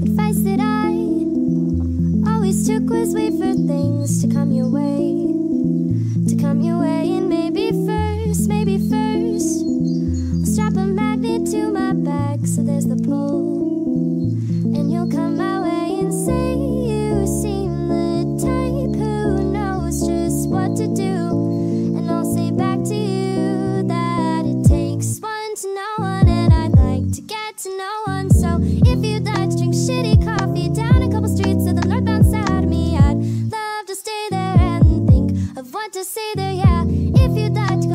Advice that I always took was wait for things to come your way, and maybe first I'll strap a magnet to my back so there's the pull, and you'll come my way and say you seem the type who knows just what to do, and I'll say back to you that it takes one to know one, and I'd like to get to know one. So if you'd like to drink shitty coffee down a couple streets to the northbound side of me, I'd love to stay there and think of what to say there, yeah. If you'd like to